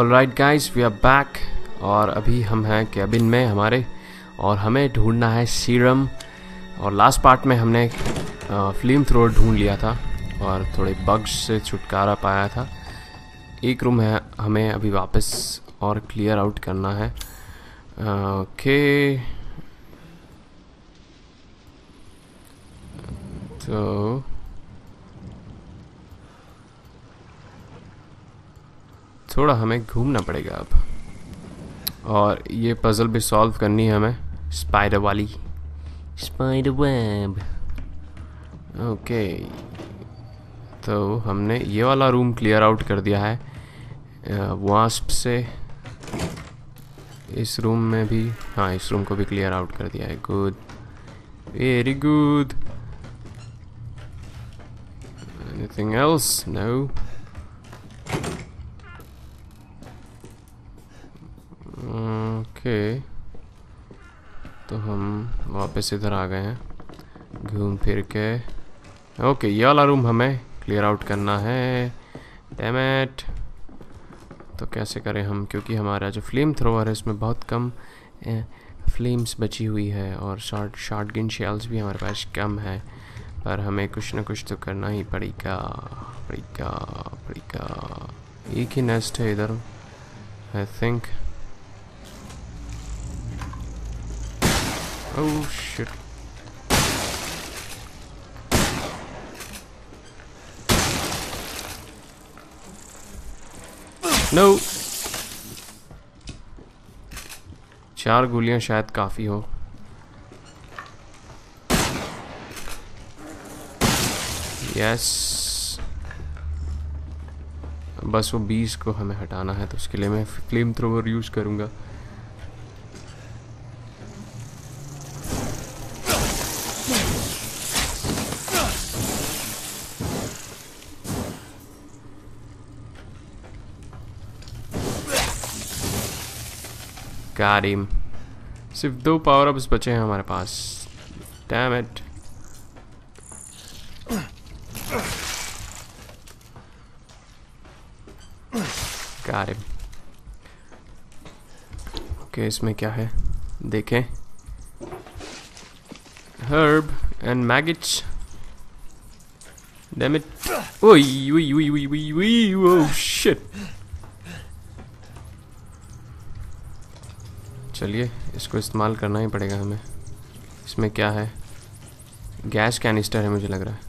Alright guys, we are back और अभी हम हैं कैबिन में हमारे, और हमें ढूंढना है सीरम। और लास्ट पार्ट में हमने फ्लेम थ्रोअर ढूंढ लिया था और थोड़े बग्स से छुटकारा पाया था। एक रूम है हमें अभी वापस और क्लियर आउट करना है। ओके तो थोड़ा हमें घूमना पड़ेगा अब, और ये पजल भी सॉल्व करनी है हमें, स्पाइडर वाली, स्पाइडर वेब। ओके तो हमने ये वाला रूम क्लियर आउट कर दिया है वास्प से। इस रूम में भी, हाँ इस रूम को भी क्लियर आउट कर दिया है। Good, very good. Anything else? No. Okay तो हम वापस इधर आ गए हैं घूम फिर के। ओके ये वाला रूम हमें क्लियर आउट करना है। डैम इट, तो कैसे करें हम, क्योंकि हमारा जो फ्लेम थ्रोअर है इसमें बहुत कम फ्लेम्स बची हुई है, और शॉटगन शेल्स भी हमारे पास कम है। पर हमें कुछ ना कुछ तो करना ही पड़ेगा। एक ही नेस्ट है इधर I think. Oh shit, no. चार गोलियां शायद काफी हो। यस, बस वो 20 को हमें हटाना है, तो उसके लिए मैं फ्लेम थ्रोवर यूज करूंगा। Him. सिर्फ 2 पावर अप्स बचे हैं हमारे पास। Damn it. Got him. Okay, इसमें क्या है देखें। Herb and maggots. Damn it. Oh shit. चलिए इसको इस्तेमाल करना ही पड़ेगा हमें। इसमें क्या है? गैस कैनिस्टर है मुझे लग रहा है।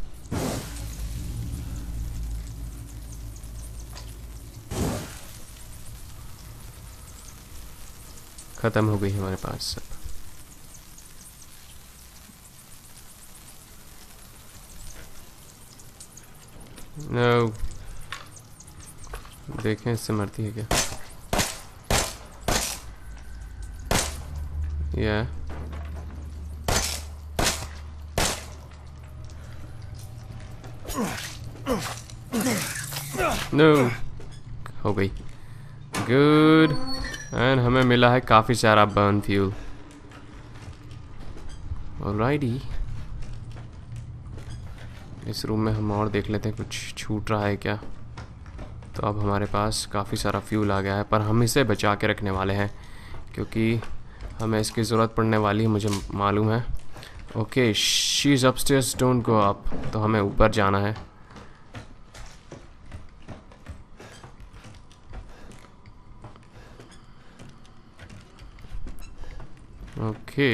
खत्म हो गई हमारे पास सब। नो, देखें इससे मरती है क्या। Yeah. No. हो गई। Good. And हमें मिला है काफी सारा बर्न फ्यूल। Alrighty. इस रूम में हम और देख लेते हैं कुछ छूट रहा है क्या। तो अब हमारे पास काफी सारा फ्यूल आ गया है, पर हम इसे बचा के रखने वाले हैं क्योंकि हमें इसकी ज़रूरत पड़ने वाली है, मुझे मालूम है। Okay, she is upstairs, don't go up. तो हमें ऊपर जाना है। ओके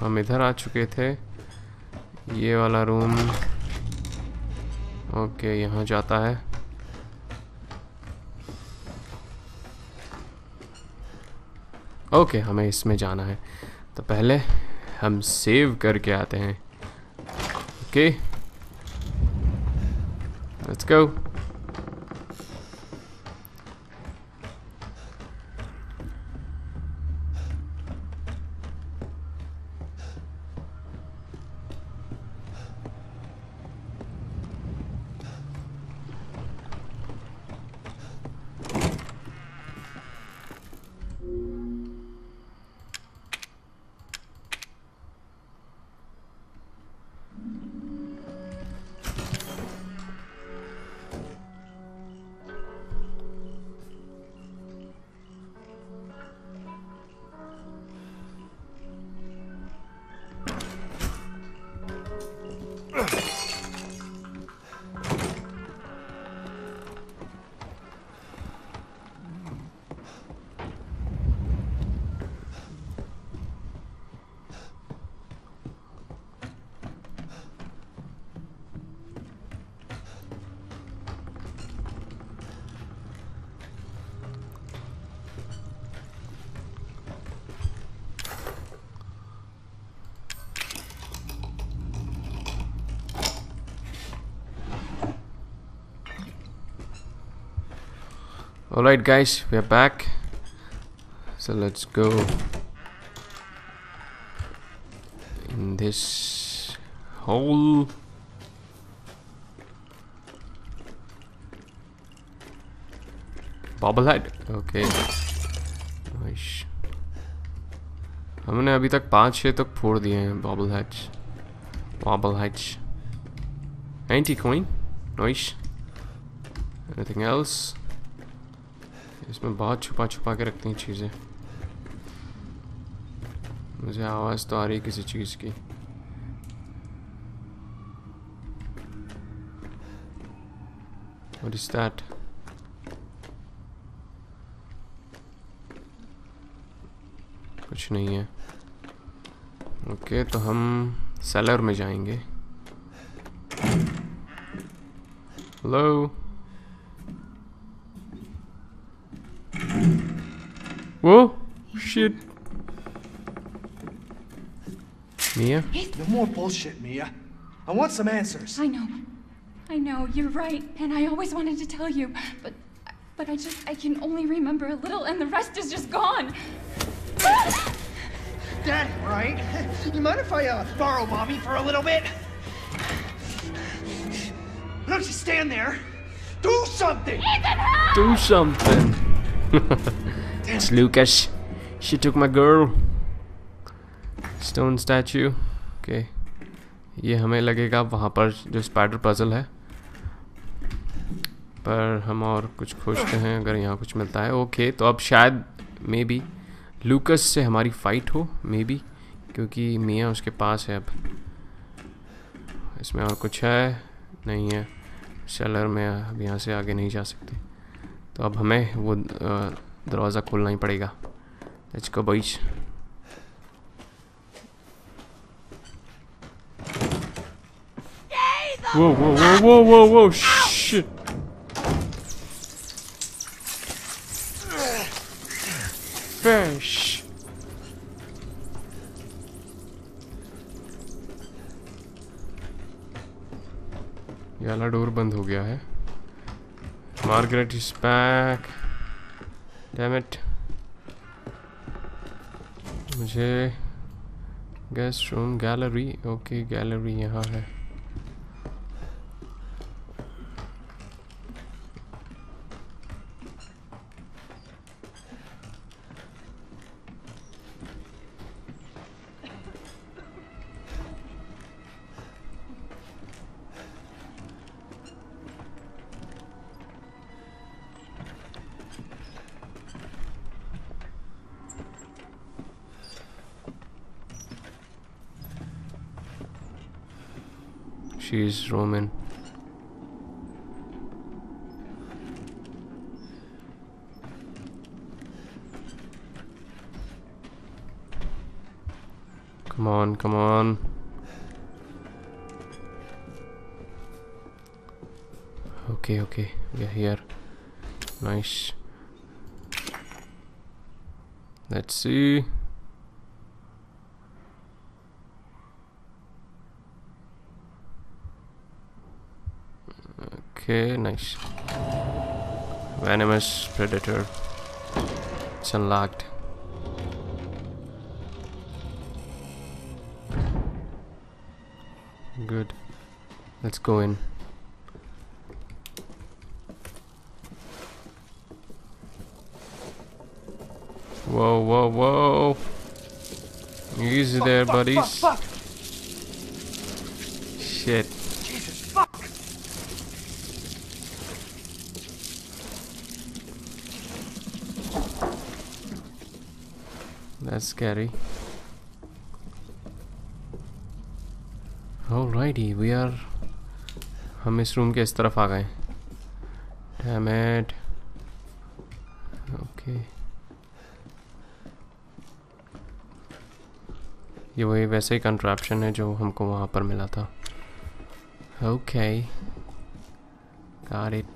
हम इधर आ चुके थे। ये वाला रूम ओके यहाँ जाता है। ओके हमें इसमें जाना है, तो पहले हम सेव करके आते हैं। Okay let's go. Alright guys, we are back. So let's go in this hole. Bobblehead. Okay. Nice. हमने अभी तक 5-6 तक फोड़ दिए हैं Bobbleheads. Anti-coin. Nice. Anything else? इसमें बहुत छुपा के रखती हैं चीज़ें. मुझे आवाज़ तो आ रही है किसी चीज़ की. What is that? कुछ नहीं है. ओके, तो हम सेलर में जाएंगे. Hello. Whoa! Shit. Mia? No more bullshit, Mia. I want some answers. I know, you're right. And I always wanted to tell you. But I can only remember a little and the rest is just gone. Dad, right? You mind if I borrow Bobby for a little bit? Why don't you stand there? Do something! Ethan, help! Do something. It's Lucas. She took my girl. Stone statue. Okay. ये हमें लगेगा वहाँ पर जो spider puzzle है. पर हम और कुछ खोजते हैं अगर यहाँ कुछ मिलता है. ओके, तो अब शायद मे बी लूकस से हमारी फाइट हो मे बी, क्योंकि मियाँ उसके पास है अब. इसमें और कुछ है नहीं है. सेलर में अब यहाँ से आगे नहीं जा सकते, तो अब हमें वो दरवाज़ा खोलना ही पड़ेगा. Let's go boys. वो वो वो वो वो वो शिट. Fish. ये वाला डोर बंद हो गया है. Margaret is back. Damn it. मुझे guest room gallery. Okay, gallery यहाँ है. She's Roman. Come on, come on. Okay, we are here. Nice. Let's see. Okay, nice. Venomous predator. It's unlocked. Good. Let's go in. Whoa. Easy there, buddies. Shit. That's scary. Alrighty, we are. हम इस room के इस तरफ आ गए. Damn it. Okay. ये वही वैसे ही कंट्रैप्शन है जो हमको वहाँ पर मिला था. Okay. Got it.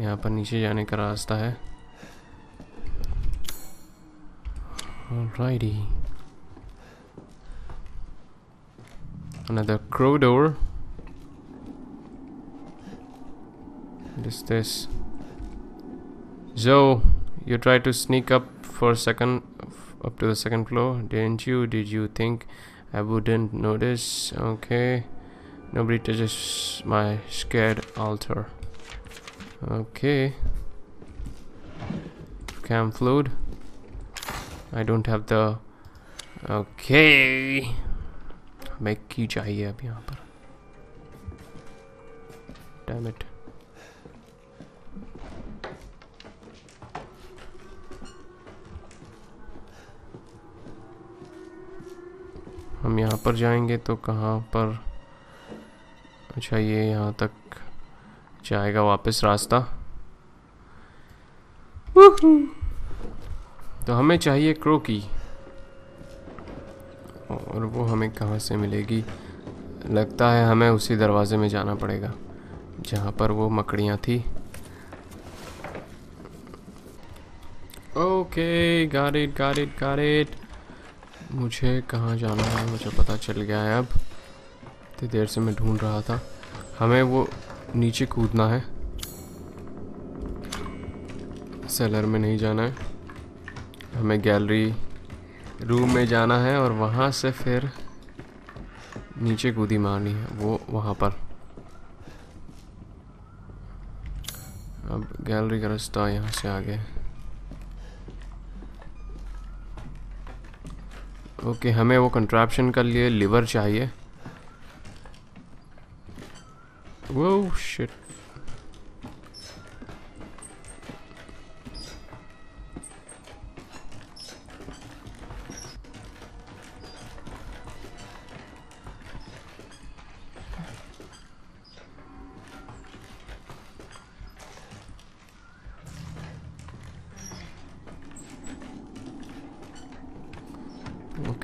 यहाँ पर नीचे जाने का रास्ता है. Alrighty. Another crow door. What is this? Zoe, you tried to sneak up for a second up to the second floor, didn't you? Did you think I wouldn't notice? Okay. Nobody touches my scared altar. Okay. Cam fluid. I don't have the. Okay. Make key chahiye ab yahan par. Damn it. हम यहाँ पर जाएंगे तो कहाँ पर. अच्छा ये यहाँ तक जाएगा वापस रास्ता. तो हमें चाहिए क्रो की और वो हमें कहाँ से मिलेगी. लगता है हमें उसी दरवाजे में जाना पड़ेगा जहाँ पर वो मकड़ियाँ थी. Okay got it got it got it. मुझे कहाँ जाना है मुझे पता चल गया है. अब इतनी देर से मैं ढूंढ रहा था. हमें वो नीचे कूदना है. सेलर में नहीं जाना है. हमें गैलरी रूम में जाना है और वहाँ से फिर नीचे कूदी मारनी है. वो वहाँ पर. अब गैलरी का रास्ता यहाँ से आगे. ओके हमें वो कंट्रैप्शन के लिए लीवर चाहिए. वो shit.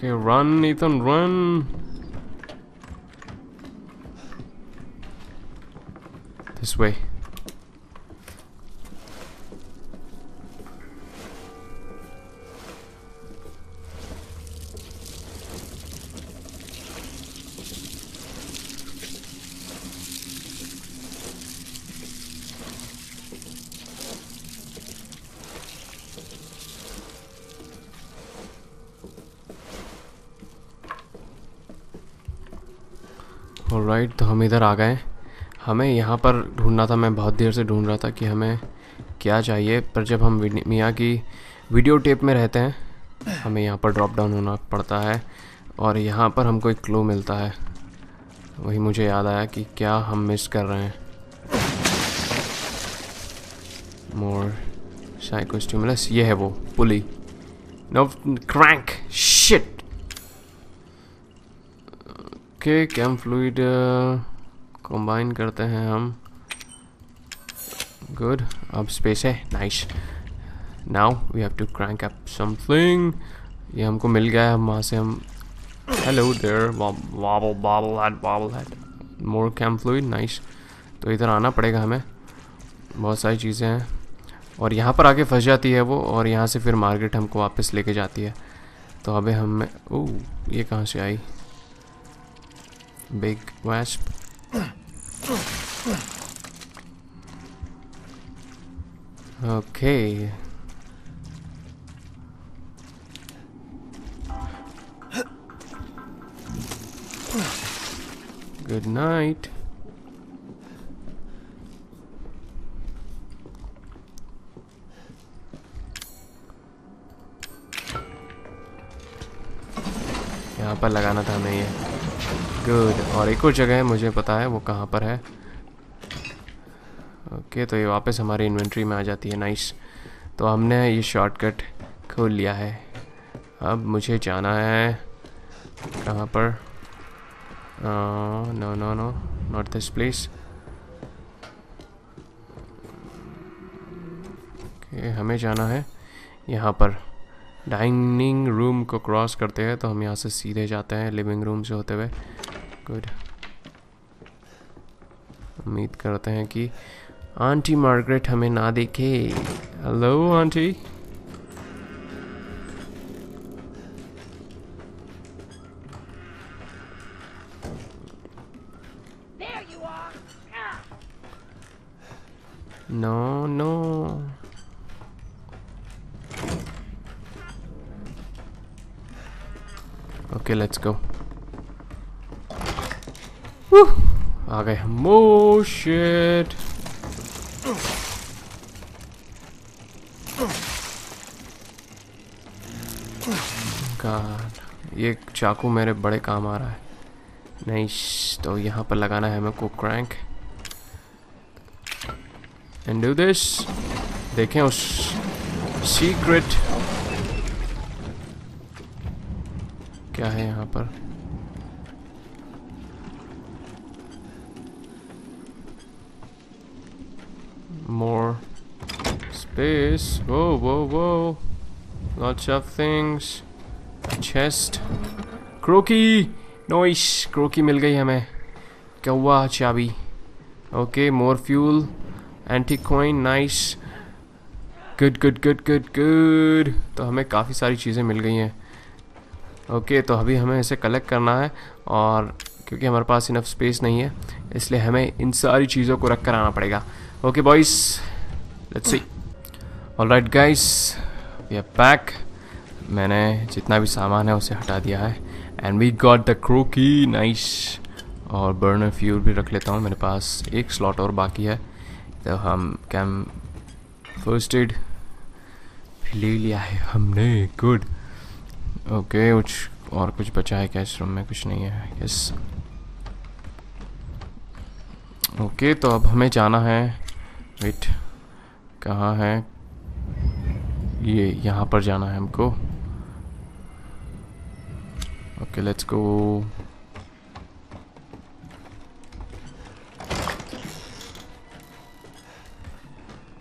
Okay, run, Ethan, run. This way. Alright तो हम इधर आ गए. हमें यहाँ पर ढूंढना था. मैं बहुत देर से ढूंढ रहा था कि हमें क्या चाहिए. पर जब हम मियाँ की वीडियो टेप में रहते हैं हमें यहाँ पर ड्रॉप डाउन होना पड़ता है और यहाँ पर हमको एक क्लू मिलता है. वही मुझे याद आया कि क्या हम मिस कर रहे हैं. More psycho stimulus. ये है वो pulley. No crank shit. Okay cam fluid combine करते हैं हम. गुड. अब स्पेस है. Nice. Now we have to crank up something. ये हमको मिल गया है. हम वहाँ से हम. Hello there bobble bobble head. More cam fluid. Nice. तो इधर आना पड़ेगा हमें. बहुत सारी चीज़ें हैं और यहाँ पर आके फंस जाती है वो और यहाँ से फिर मार्गरेट हमको वापस लेके जाती है. तो अबे हमें ओ ये कहाँ से आई. Big wasp. Okay. Good night. यहाँ पर लगाना था हमें ये. गुड. और एक और जगह है मुझे पता है वो कहाँ पर है. ओके तो ये वापस हमारी इन्वेंट्री में आ जाती है. नाइस. तो हमने ये शॉर्टकट खोल लिया है. अब मुझे जाना है कहाँ पर. No no no not this place. Okay हमें जाना है यहाँ पर. डाइनिंग रूम को क्रॉस करते हैं तो हम यहाँ से सीधे जाते हैं लिविंग रूम से होते हुए. गुड. उम्मीद करते हैं कि आंटी मार्गरेट हमें ना देखे. Hello aunty. No no Okay, let's go. Woo! Okay, more shit. God, ये चाकू मेरे बड़े काम आ रहा है. Nice. तो यहाँ पर लगाना है मेरे को crank. And do this. देखें उस secret क्या है यहाँ पर. More space. Whoa, whoa, whoa. Lots of things. Chest. Crokey. Nice. Crokey मिल गई हमें. क्या हुआ चाबी. Okay, more fuel. Anti-coin. Nice. Good, good, good, good, good. तो हमें काफ़ी सारी चीज़ें मिल गई हैं. Okay, तो अभी हमें इसे कलेक्ट करना है और क्योंकि हमारे पास इनफ स्पेस नहीं है इसलिए हमें इन सारी चीज़ों को रख कर आना पड़ेगा. Okay, boys. Let's see. Alright, guys. We are back. मैंने जितना भी सामान है उसे हटा दिया है. And we got the crokey. Nice. और burner fuel भी रख लेता हूँ. मेरे पास एक slot और बाकी है. तो हम कैम first aid ले लिया है हमने. Good. Okay. कुछ और कुछ बचा है क्या इस रूम में? कुछ नहीं है. Yes. Okay. तो अब हमें जाना है. Wait. कहाँ है ये? यहाँ पर जाना है हमको. Okay, let's go.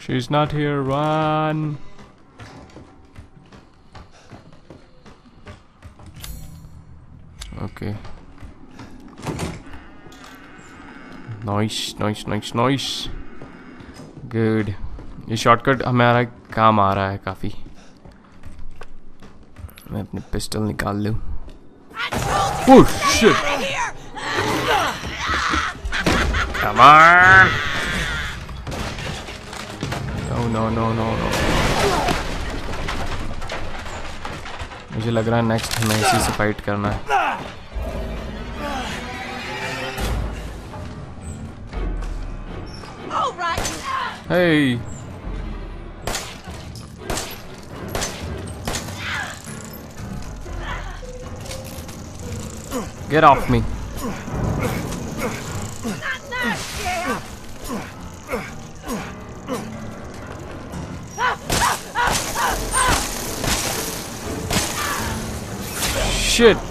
She's not here. Run. Okay. Nice, nice, nice, nice. Good. ये शॉर्टकट हमारा काम आ रहा है काफी. मैं अपने पिस्टल निकाल लूं. Oh shit! Come on! No no no no no. मुझे लग रहा है नेक्स्ट हमें इसी से फाइट करना है. Hey! Get off me. Shit.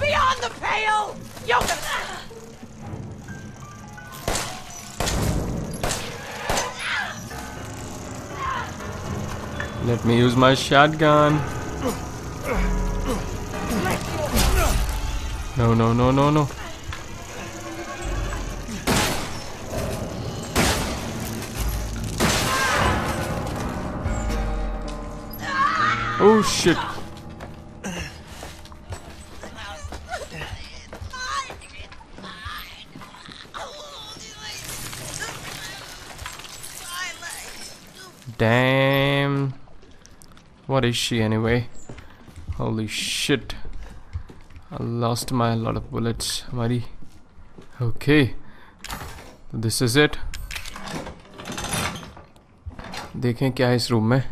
Beyond the pale. You can... Let me use my shotgun. No, no, no, no, no. Oh shit. Damn. What is she anyway? Holy shit. I lost my lot of bullets. Mari. Okay. This is it. देखें क्या है इस room में.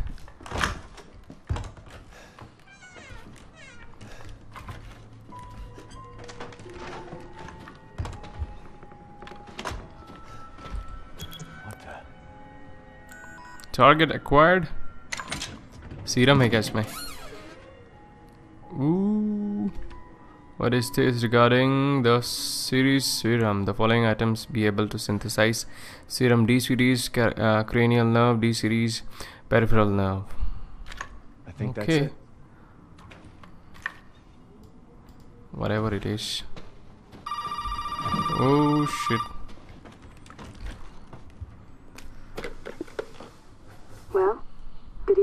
Target acquired. Serum है क्या इसमें? Ooh. What is this regarding the series serum? The following items be able to synthesize serum: D-series, cranial nerve, D-series, peripheral nerve. I think okay. That's it. Whatever it is. Oh shit.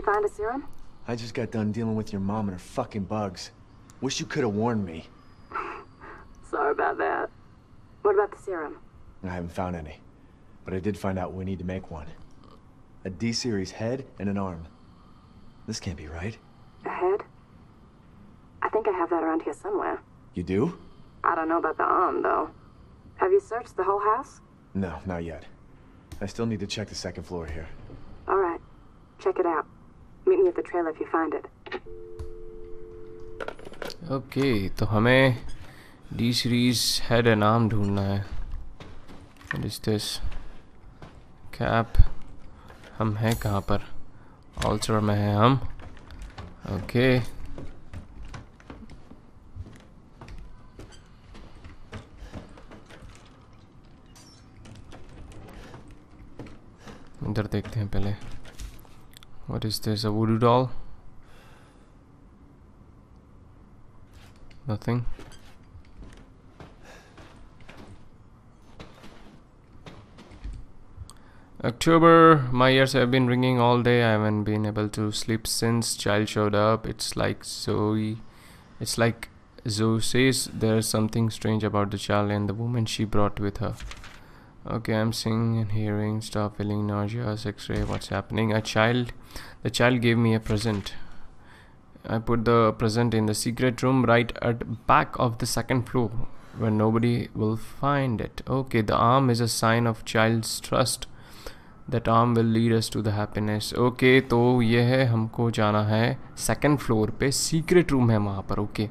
Find a serum? I just got done dealing with your mom and her fucking bugs. Wish you could have warned me. Sorry about that. What about the serum? I haven't found any, but I did find out we need to make one. a D-series head and an arm. This can't be right. A head? I think I have that around here somewhere. You do? I don't know about the arm, though. Have you searched the whole house? No, not yet. I still need to check the second floor here. All right. Check it out. Meet me at the trailer if you find it. Okay, so हमें D-series head and arm ढूंढना है. What is this? Cap. हम हैं कहाँ पर? Ulcer में हैं हम. Okay. इधर देखते हैं पहले. What is this? A voodoo doll? Nothing. October. My ears have been ringing all day. I haven't been able to sleep since child showed up. It's like Zoe says there's something strange about the child and the woman she brought with her. Okay, I'm seeing and hearing stuff, feeling nausea, x-ray, what's happening? The child gave me a present. I put the present in the secret room right at back of the second floor where nobody will find it. Okay, the arm is a sign of child's trust. That arm will lead us to the happiness. Okay, तो ये है हमको जाना है second floor पे, secret room है वहाँ पर. Okay,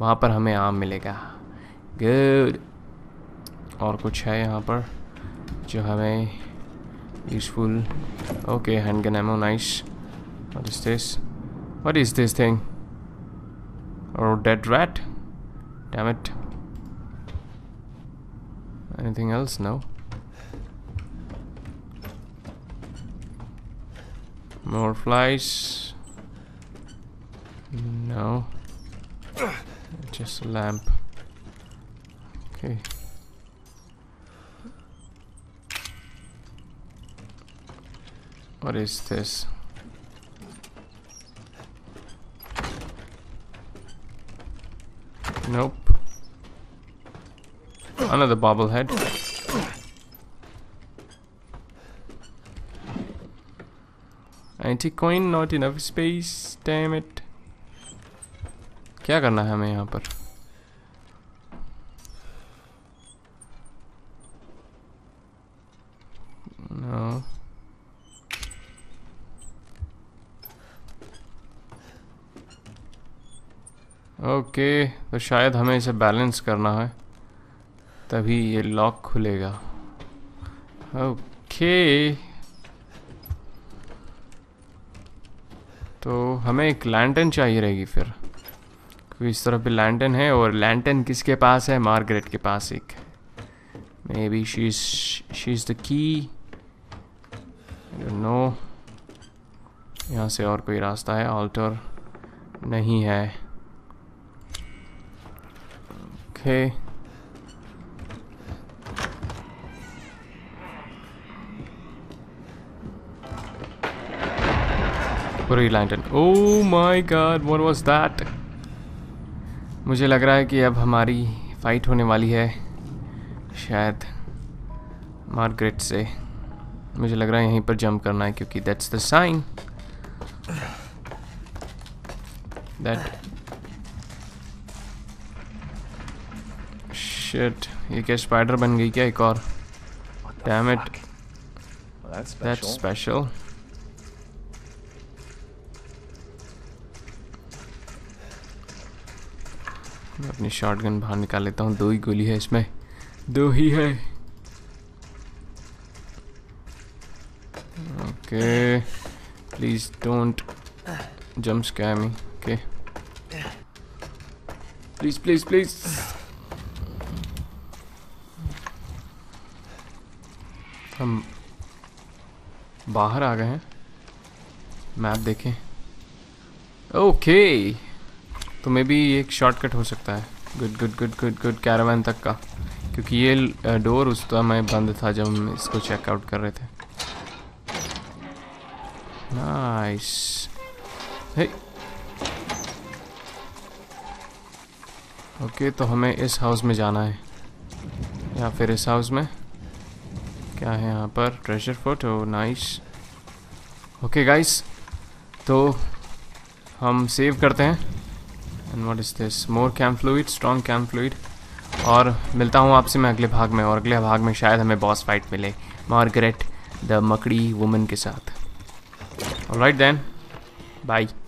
वहाँ पर हमें आम मिलेगा. Good. और कुछ है यहाँ पर जो हमें useful. Okay, handgun ammo, nice. What is this? What is this thing? Or dead rat? Damn it. Anything else? No. More flies? No. Just a lamp. Okay. What is this? Nope. Another bobblehead. Antique coin, not enough space. Damn it. क्या करना है हमें यहाँ पर? No. Okay, तो शायद हमें इसे बैलेंस करना है, तभी ये लॉक खुलेगा. ओके, तो हमें एक लैंटर्न चाहिए रहेगी फिर, क्योंकि इस तरफ भी लैंटर्न है. और लैंटर्न किसके पास है? मार्गरेट के पास एक. Maybe she is the key. I don't know. यहाँ से और कोई रास्ता है? ऑल्टर नहीं है. Okay. पूरी lantern. Oh my God, what was that? मुझे लग रहा है कि अब हमारी फाइट होने वाली है, शायद मार्गरेट से. मुझे लग रहा है यहीं पर जंप करना है, क्योंकि that's the sign. That. Shit, ये क्या स्पाइडर बन गई क्या एक और? Damn it. That's special. मैं अपनी शॉटगन बाहर निकाल लेता हूँ. दो ही गोली है इसमें, दो ही है. Okay, please don't jump scare me. Okay, please please please. हम बाहर आ गए हैं. मैप देखें. ओके, तो मे बी एक शॉर्टकट हो सकता है. Good good good good good. Caravan तक का, क्योंकि ये डोर उस समय बंद था जब हम इसको चेकआउट कर रहे थे. नाइस. हे, ओके, तो हमें इस हाउस में जाना है या फिर इस हाउस में. क्या है यहाँ पर? Treasure photo, nice. Okay guys, तो हम सेव करते हैं. And what is this, more cam fluid, strong cam fluid. और मिलता हूँ आपसे मैं अगले भाग में, और अगले भाग में शायद हमें बॉस फाइट मिले मार्गरेट द मकड़ी वुमन के साथ. Alright then, bye.